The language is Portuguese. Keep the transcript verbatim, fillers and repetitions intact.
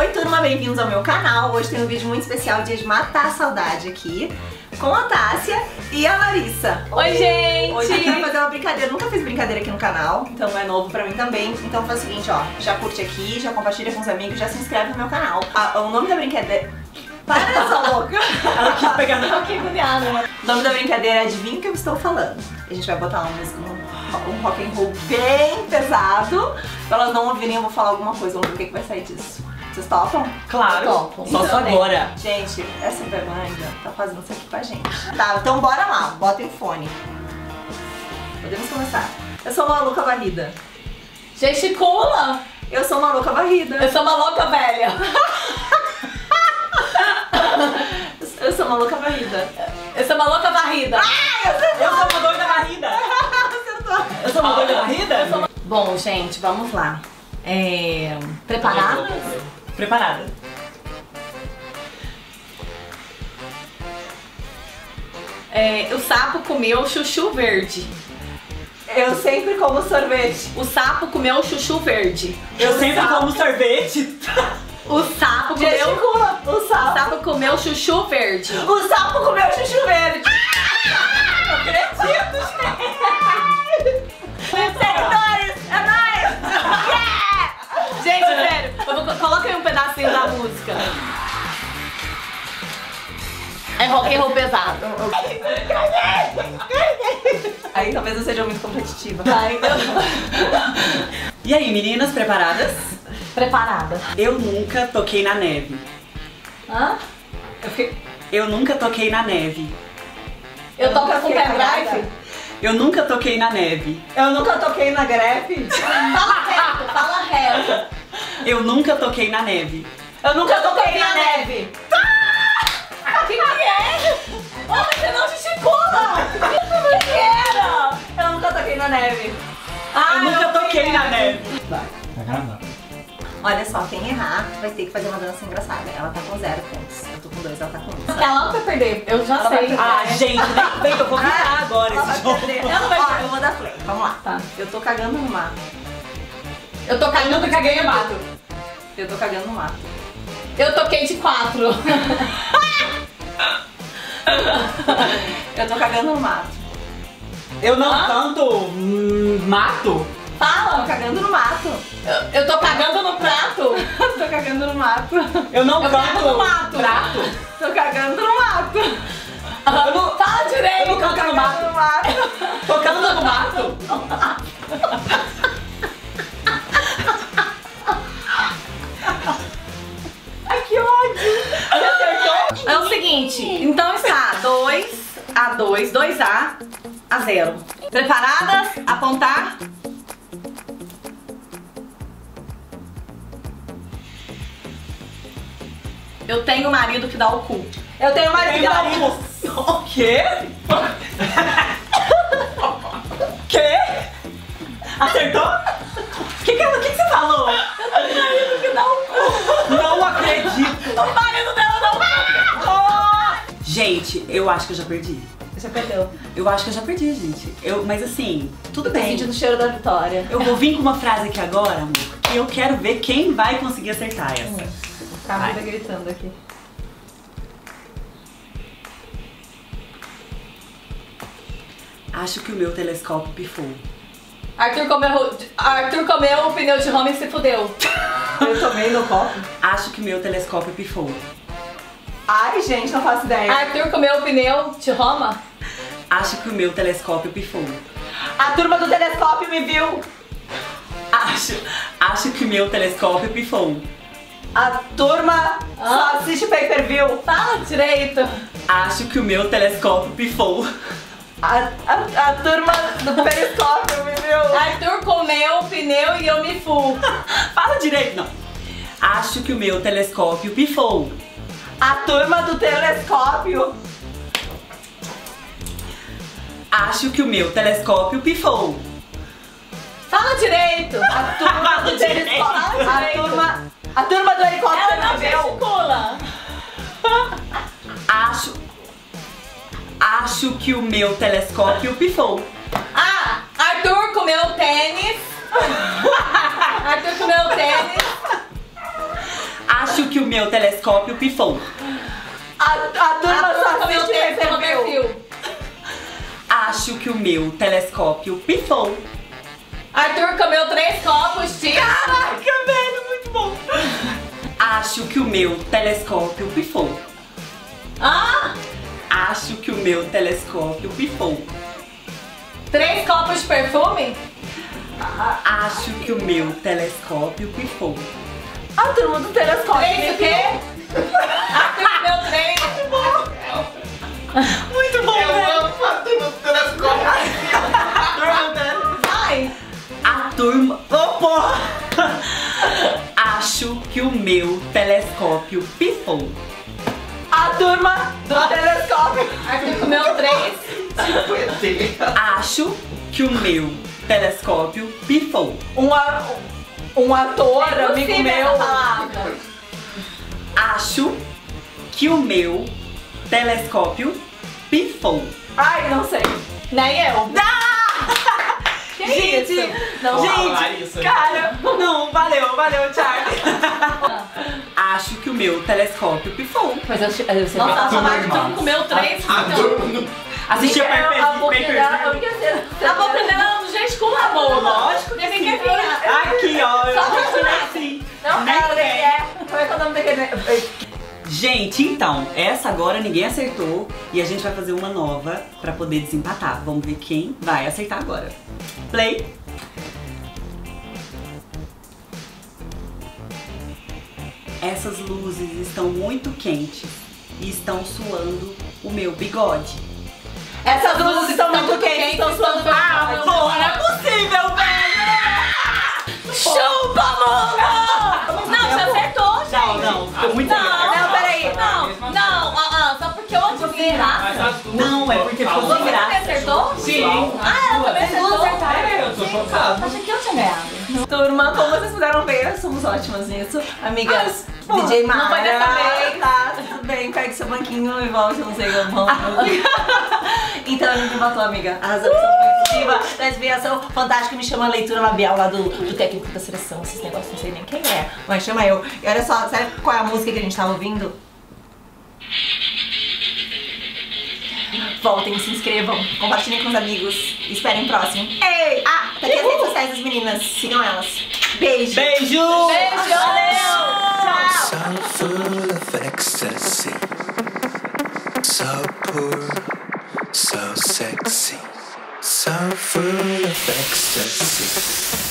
Oi turma, bem-vindos ao meu canal. Hoje tem um vídeo muito especial de matar a saudade aqui com a Thascya e a Larissa. Oi, Oi gente! Hoje a gente vai fazer uma brincadeira. Eu nunca fiz brincadeira aqui no canal, então é novo pra mim também. Então faz o seguinte, ó, já curte aqui, já compartilha com os amigos, já se inscreve no meu canal. Ah, o nome da brincadeira... Para essa louca! Ela quis pegar na né? O nome da brincadeira é Adivinha o que eu estou falando. A gente vai botar uma música, um, um rock and roll bem pesado. Pra elas não ouvirem, eu vou falar alguma coisa, vamos ver o que, que vai sair disso. Vocês topam? Claro! Topam. Só então, agora! Gente, essa berlândia tá fazendo isso aqui pra gente. Tá, então bora lá, bota o fone. Podemos começar. Eu sou uma louca varrida. Gesticula! Eu sou uma louca varrida. Eu sou uma louca velha. Eu sou uma louca varrida. Eu sou uma louca varrida. Ah, eu, sou... eu sou uma doida varrida. Eu sou uma doida varrida? Eu sou uma... Bom, gente, vamos lá. É... Preparada? Preparada. É, o sapo comeu chuchu verde. Eu sempre como sorvete. O sapo comeu chuchu verde. Eu o sempre sapo... como sorvete. O sapo comeu. Gesticula. O sapo. O sapo comeu chuchu verde. O sapo comeu chuchu verde. Ah! Não acredito, gente. Sério, Doris, é nóis. Yeah! Gente, sério, vou... coloca aí um pedacinho da música. É rock and roll pesado. Aí talvez eu seja muito competitiva. Ai, então... E aí, meninas, preparadas? Preparada. Eu nunca toquei na neve. Hã? Eu, fiquei... eu nunca toquei na neve. Eu, eu toco com o pendrive? Eu nunca toquei na neve. Eu nunca toquei na greve? Fala reto, fala reto. Eu nunca toquei na neve. Eu nunca eu toquei, toquei na, na neve. neve. Ah! Que que é? Ô, você não gesticula! O que era? Eu nunca toquei na neve. Ah, eu nunca eu toquei, toquei na neve. neve. Vai, tá gravando. Olha só, quem errar vai ter que fazer uma dança engraçada. Ela tá com zero pontos. Eu tô com dois, ela tá com um. Ela não vai perder, eu já ela sei. Ah, gente, nem bem que eu vou virar ah, agora esse jogo. Ela vai perder. Ó, eu vou dar play. Vamos lá. Tá. Eu tô cagando no mato. Eu tô cagando e caguei no mato. Eu tô cagando no mato. Eu toquei de quatro. Eu tô cagando no mato. Eu não ah? tanto hum, mato. Fala! Eu tô cagando no mato. Eu, eu tô cagando no prato. Eu tô cagando no mato. Eu não eu canto no mato. Prato. Tô cagando no mato. Eu não, fala direito. Eu não canto no mato. no mato. Tô cagando no mato. Ai, que ódio. É o seguinte, então está dois a dois, dois a a zero. Preparadas? Apontar? Eu tenho marido que dá o cu. Eu tenho marido que dá o cu. O quê? Quê? Acertou? O que, que, que, que você falou? Eu tenho marido que dá o cu. Não acredito. O marido dela dá o cu. Oh! Gente, eu acho que eu já perdi. Você perdeu. Eu acho que eu já perdi, gente. Eu, mas assim, tudo eu bem. Sentindo o cheiro da vitória. Eu vou vir com uma frase aqui agora, amor, que eu quero ver quem vai conseguir acertar essa. Hum. A vida gritando aqui. Acho que o meu telescópio pifou. Arthur comeu, Arthur comeu o pneu de Roma e se fudeu. Eu tomei no copo. Acho que o meu telescópio pifou. Ai, gente, não faço ideia. Arthur comeu o pneu de Roma? Acho que o meu telescópio pifou. A turma do telescópio me viu. Acho, acho que o meu telescópio pifou. A turma ah. só assiste pay-per-view. Fala direito. Acho que o meu telescópio pifou. A, a, a turma do periscópio me viu. Arthur comeu o pneu e eu me fu. Fala direito, não. Acho que o meu telescópio pifou. A turma do telescópio. Acho que o meu telescópio pifou. Fala direito. A turma do telescópio. A turma... A turma do helicóptero. Ela não gesticula. Acho... Acho que o meu telescópio pifou. Ah! Arthur comeu tênis. Arthur comeu tênis. Acho meu telescópio pifou. A, a turma só assiste o perfil. Acho que o meu telescópio pifou. Arthur comeu três copos, tio. Caraca, velho, muito bom. Acho que o meu telescópio pifou. Ah? Acho que o meu telescópio pifou. Três copos de perfume? Ah, acho que o meu telescópio pifou. A turma do telescópio. Três o quê? Arthur comeu três. Muito bom. Muito bom, velho. Eu amo a turma do telescópio. A turma... Oh, porra! Acho que o meu telescópio pifou. A turma do telescópio. Arthur comeu três. Acho que o meu telescópio pifou. Um, a... um ator, é amigo meu. Acho que o meu telescópio pifou. Ai, não sei. Nem eu. Não! Que gente, isso? Não, gente, isso, cara, não, valeu, valeu, Charlie. Acho que o meu telescópio pifou. Mas eu, eu sei. Nossa, a Marta então comeu três. Assistiu o Perfeito. Tá aprendendo, gente, com amor. Lógico que sim. Aqui, ó, eu funcionei assim. Não, ela é. Como é que eu não peguei? Gente, então, essa agora ninguém acertou e a gente vai fazer uma nova pra poder desempatar. Vamos ver quem vai acertar agora. Play! Essas luzes estão muito quentes e estão suando o meu bigode. Essas luzes, luzes estão muito quentes, quentes estão suando o meu bigode. Ah, porra, não é possível, velho! Chupa, amor! Não, você acertou, gente! Não, não, ficou muito legal. Não, não, ah, ah, só porque eu adivinhei. Não, é porque ficou sem graça. Você acertou? Sim. Ah, ela também acertou? É, eu tô chocada. Achei que eu tinha ganhado. Turma, como vocês puderam ver, somos ótimas nisso. Amigas, ah, D J Mara. Não vai dessa vez. Tá, tudo bem, pegue seu banquinho e volte, não sei como. Então a gente matou, amiga. A razão uh! da desviação fantástica me chama a leitura labial lá do, do técnico da seleção. Esses negócios, não sei nem quem é, mas chama eu. E olha só, sabe qual é a música que a gente tá ouvindo? Voltem, se inscrevam, compartilhem com os amigos, esperem o próximo. Ei! Ah, tá aqui as redes sociais das meninas, sigam elas. Beijo! Beijo! Beijo! Valeu! So full of ecstasy, so pure, so sexy, so full of ecstasy.